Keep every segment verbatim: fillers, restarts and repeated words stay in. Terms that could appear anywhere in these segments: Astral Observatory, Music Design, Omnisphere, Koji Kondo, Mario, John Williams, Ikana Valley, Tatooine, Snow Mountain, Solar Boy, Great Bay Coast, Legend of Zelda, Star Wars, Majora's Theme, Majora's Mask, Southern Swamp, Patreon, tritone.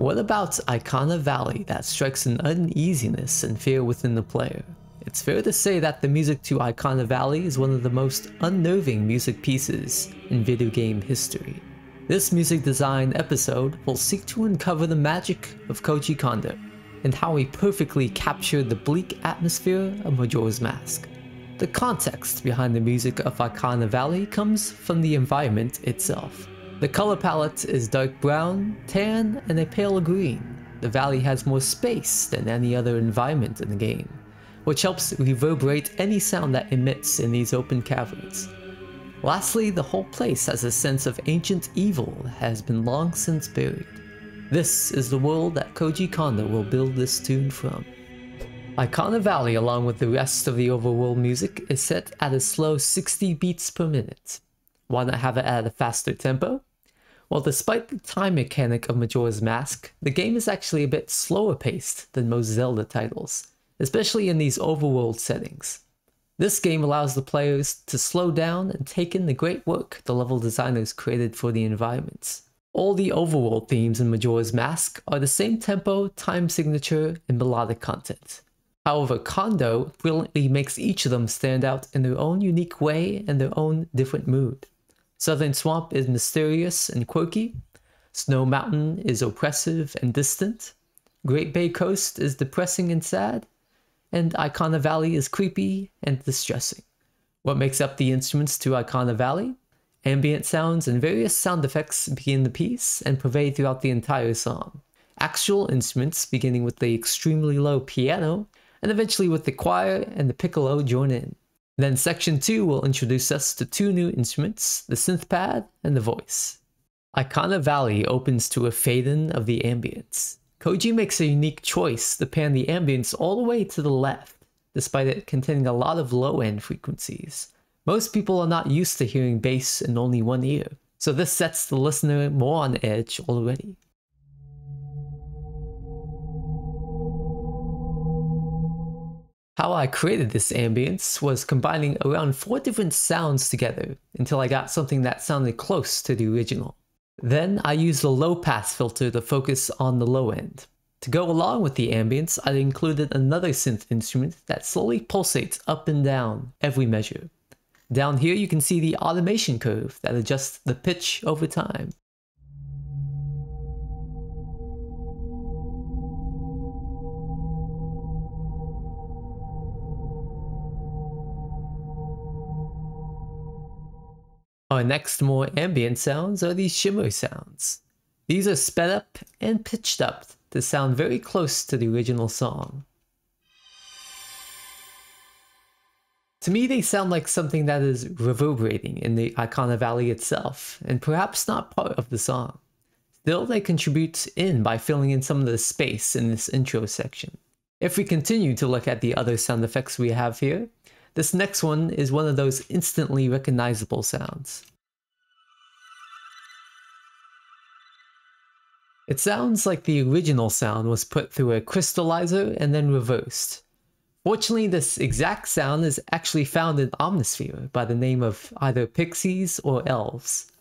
What about Ikana Valley that strikes an uneasiness and fear within the player? It's fair to say that the music to Ikana Valley is one of the most unnerving music pieces in video game history. This music design episode will seek to uncover the magic of Koji Kondo and how he perfectly captured the bleak atmosphere of Majora's Mask. The context behind the music of Ikana Valley comes from the environment itself. The color palette is dark brown, tan, and a pale green. The valley has more space than any other environment in the game, which helps reverberate any sound that emits in these open caverns. Lastly, the whole place has a sense of ancient evil that has been long since buried. This is the world that Koji Kondo will build this tune from. Ikana Valley, along with the rest of the overworld music, is set at a slow sixty beats per minute. Why not have it at a faster tempo? Well, despite the time mechanic of Majora's Mask, the game is actually a bit slower paced than most Zelda titles, especially in these overworld settings. This game allows the players to slow down and take in the great work the level designers created for the environments. All the overworld themes in Majora's Mask are the same tempo, time signature, and melodic content. However, Kondo brilliantly makes each of them stand out in their own unique way and their own different mood. Southern Swamp is mysterious and quirky, Snow Mountain is oppressive and distant, Great Bay Coast is depressing and sad, and Ikana Valley is creepy and distressing. What makes up the instruments to Ikana Valley? Ambient sounds and various sound effects begin the piece and pervade throughout the entire song. Actual instruments, beginning with the extremely low piano, and eventually with the choir and the piccolo join in. Then section two will introduce us to two new instruments, the synth pad and the voice. Ikana Valley opens to a fade-in of the ambience. Koji makes a unique choice to pan the ambience all the way to the left, despite it containing a lot of low-end frequencies. Most people are not used to hearing bass in only one ear, so this sets the listener more on edge already. How I created this ambience was combining around four different sounds together until I got something that sounded close to the original. Then I used a low pass filter to focus on the low end. To go along with the ambience, I included another synth instrument that slowly pulsates up and down every measure. Down here you can see the automation curve that adjusts the pitch over time. Our next more ambient sounds are these shimmer sounds. These are sped up and pitched up to sound very close to the original song. To me, they sound like something that is reverberating in the Ikana Valley itself, and perhaps not part of the song. Still, they contribute in by filling in some of the space in this intro section. If we continue to look at the other sound effects we have here, this next one is one of those instantly recognizable sounds. It sounds like the original sound was put through a crystallizer and then reversed. Fortunately, this exact sound is actually found in Omnisphere by the name of either pixies or elves.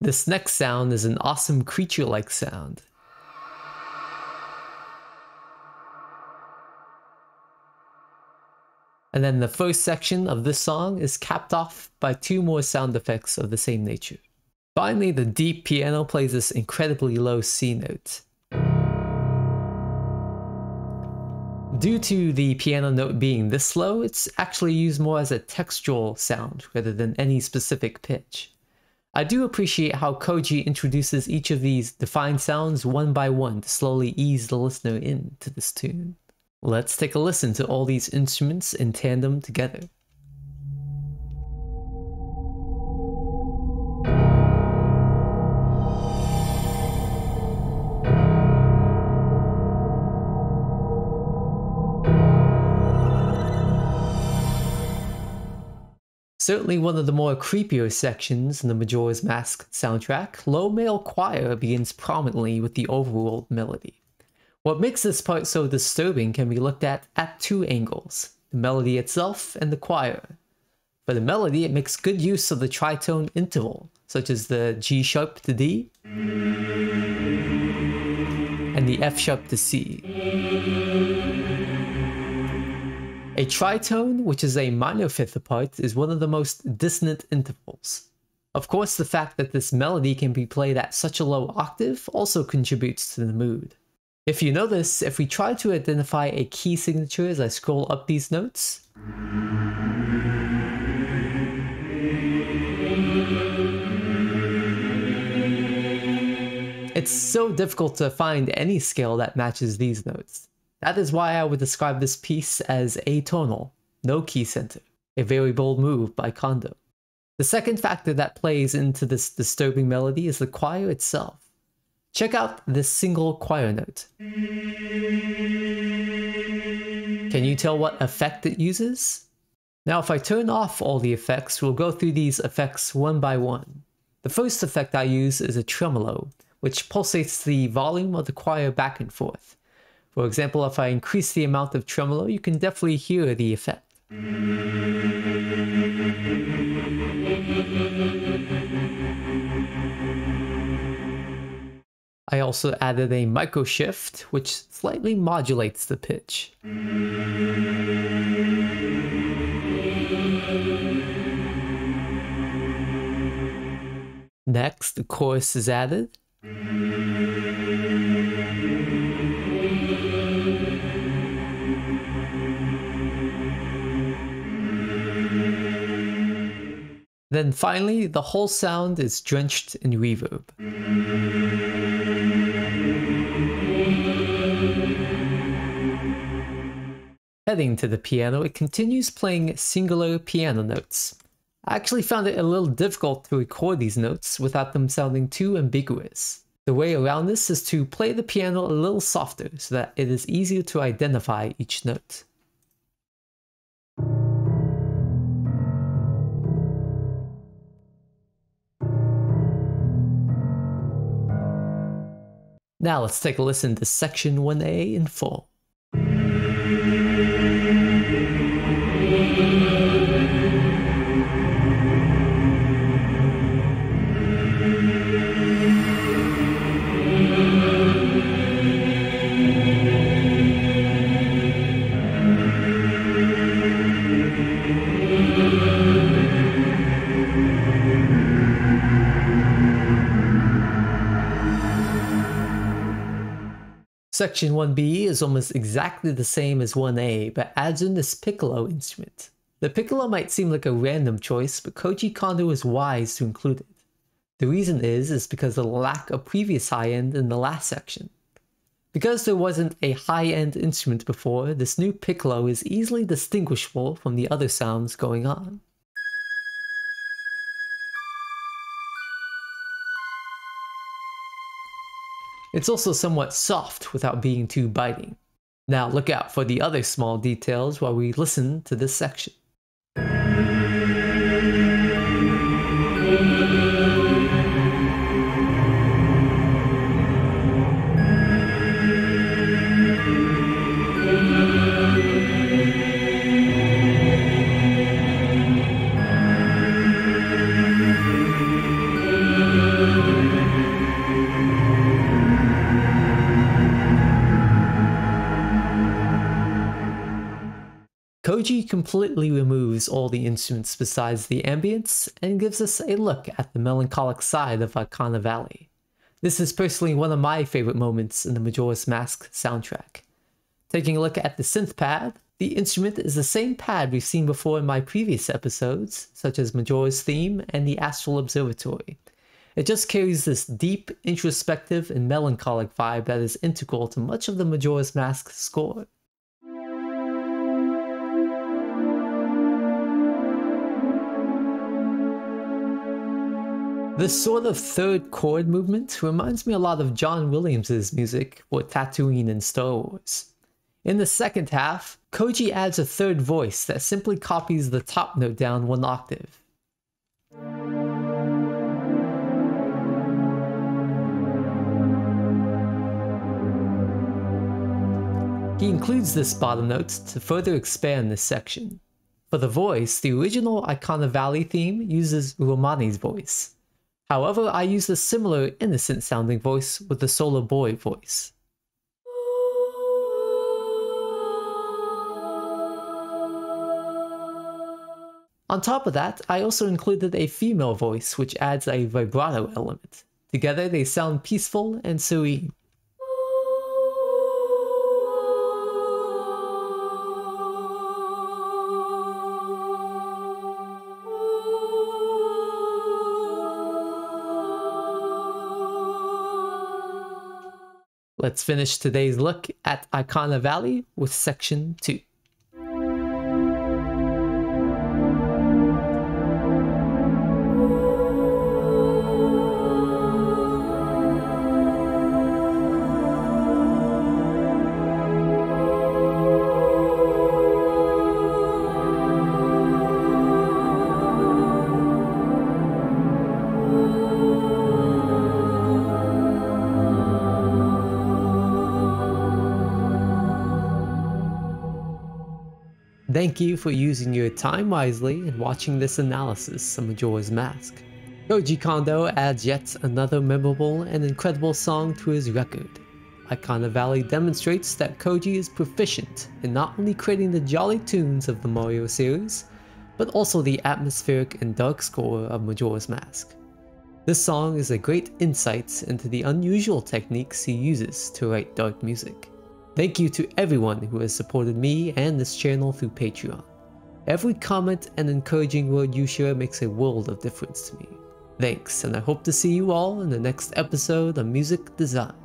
This next sound is an awesome creature-like sound. And then the first section of this song is capped off by two more sound effects of the same nature. Finally, the deep piano plays this incredibly low C note. Due to the piano note being this low, it's actually used more as a textural sound rather than any specific pitch. I do appreciate how Koji introduces each of these defined sounds one by one to slowly ease the listener into this tune. Let's take a listen to all these instruments in tandem together. Certainly one of the more creepier sections in the Majora's Mask soundtrack, low male choir begins prominently with the overworld melody. What makes this part so disturbing can be looked at at two angles, the melody itself and the choir. For the melody, it makes good use of the tritone interval, such as the G sharp to D the F sharp to C. A tritone, which is a minor fifth apart, is one of the most dissonant intervals. Of course, the fact that this melody can be played at such a low octave also contributes to the mood. If you notice, if we try to identify a key signature as I scroll up these notes, it's so difficult to find any scale that matches these notes. That is why I would describe this piece as atonal, no key center, a very bold move by Kondo. The second factor that plays into this disturbing melody is the choir itself. Check out this single choir note. Can you tell what effect it uses? Now if I turn off all the effects, we'll go through these effects one by one. The first effect I use is a tremolo, which pulsates the volume of the choir back and forth. For example, if I increase the amount of tremolo, you can definitely hear the effect. I also added a micro shift, which slightly modulates the pitch. Next, the chorus is added. Then finally, the whole sound is drenched in reverb. Heading to the piano, it continues playing singular piano notes. I actually found it a little difficult to record these notes without them sounding too ambiguous. The way around this is to play the piano a little softer so that it is easier to identify each note. Now let's take a listen to section one A in full. Section one B is almost exactly the same as one A, but adds in this piccolo instrument. The piccolo might seem like a random choice, but Koji Kondo is wise to include it. The reason is, is because of the lack of previous high end in the last section. Because there wasn't a high end instrument before, this new piccolo is easily distinguishable from the other sounds going on. It's also somewhat soft without being too biting. Now look out for the other small details while we listen to this section. Koji completely removes all the instruments besides the ambience and gives us a look at the melancholic side of Ikana Valley. This is personally one of my favorite moments in the Majora's Mask soundtrack. Taking a look at the synth pad, the instrument is the same pad we've seen before in my previous episodes, such as Majora's Theme and the Astral Observatory. It just carries this deep, introspective, and melancholic vibe that is integral to much of the Majora's Mask score. This sort of third chord movement reminds me a lot of John Williams' music for Tatooine and Star Wars. In the second half, Koji adds a third voice that simply copies the top note down one octave. He includes this bottom note to further expand this section. For the voice, the original Ikana Valley theme uses Romani's voice. However, I used a similar innocent sounding voice with the Solar Boy voice. On top of that, I also included a female voice which adds a vibrato element. Together they sound peaceful and serene. Let's finish today's look at Ikana Valley with section two. Thank you for using your time wisely and watching this analysis of Majora's Mask. Koji Kondo adds yet another memorable and incredible song to his record. Ikana Valley demonstrates that Koji is proficient in not only creating the jolly tunes of the Mario series, but also the atmospheric and dark score of Majora's Mask. This song is a great insight into the unusual techniques he uses to write dark music. Thank you to everyone who has supported me and this channel through Patreon. Every comment and encouraging word you share makes a world of difference to me. Thanks, and I hope to see you all in the next episode of Music Design.